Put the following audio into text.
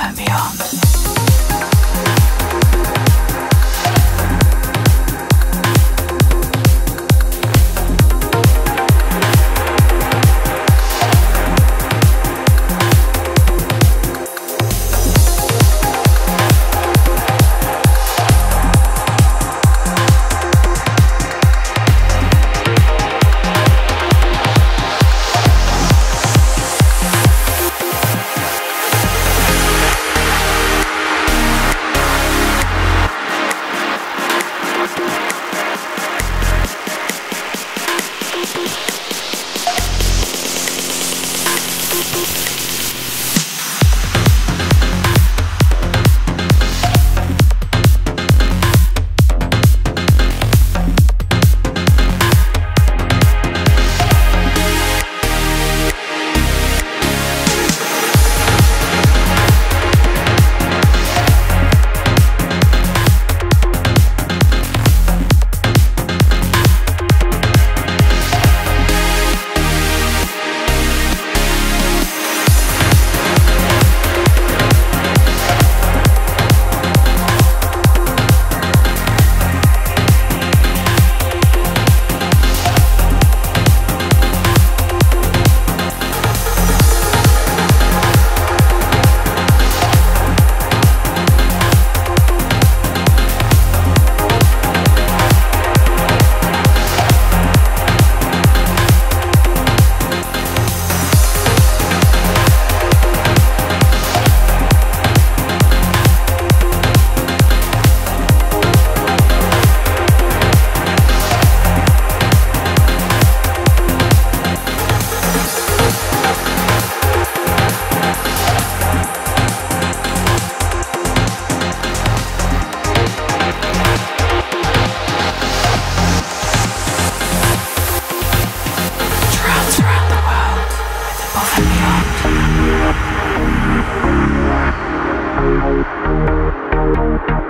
above and beyond. Beyond.